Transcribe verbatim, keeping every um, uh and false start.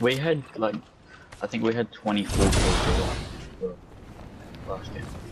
We had like, I think we had twenty-four kills last game.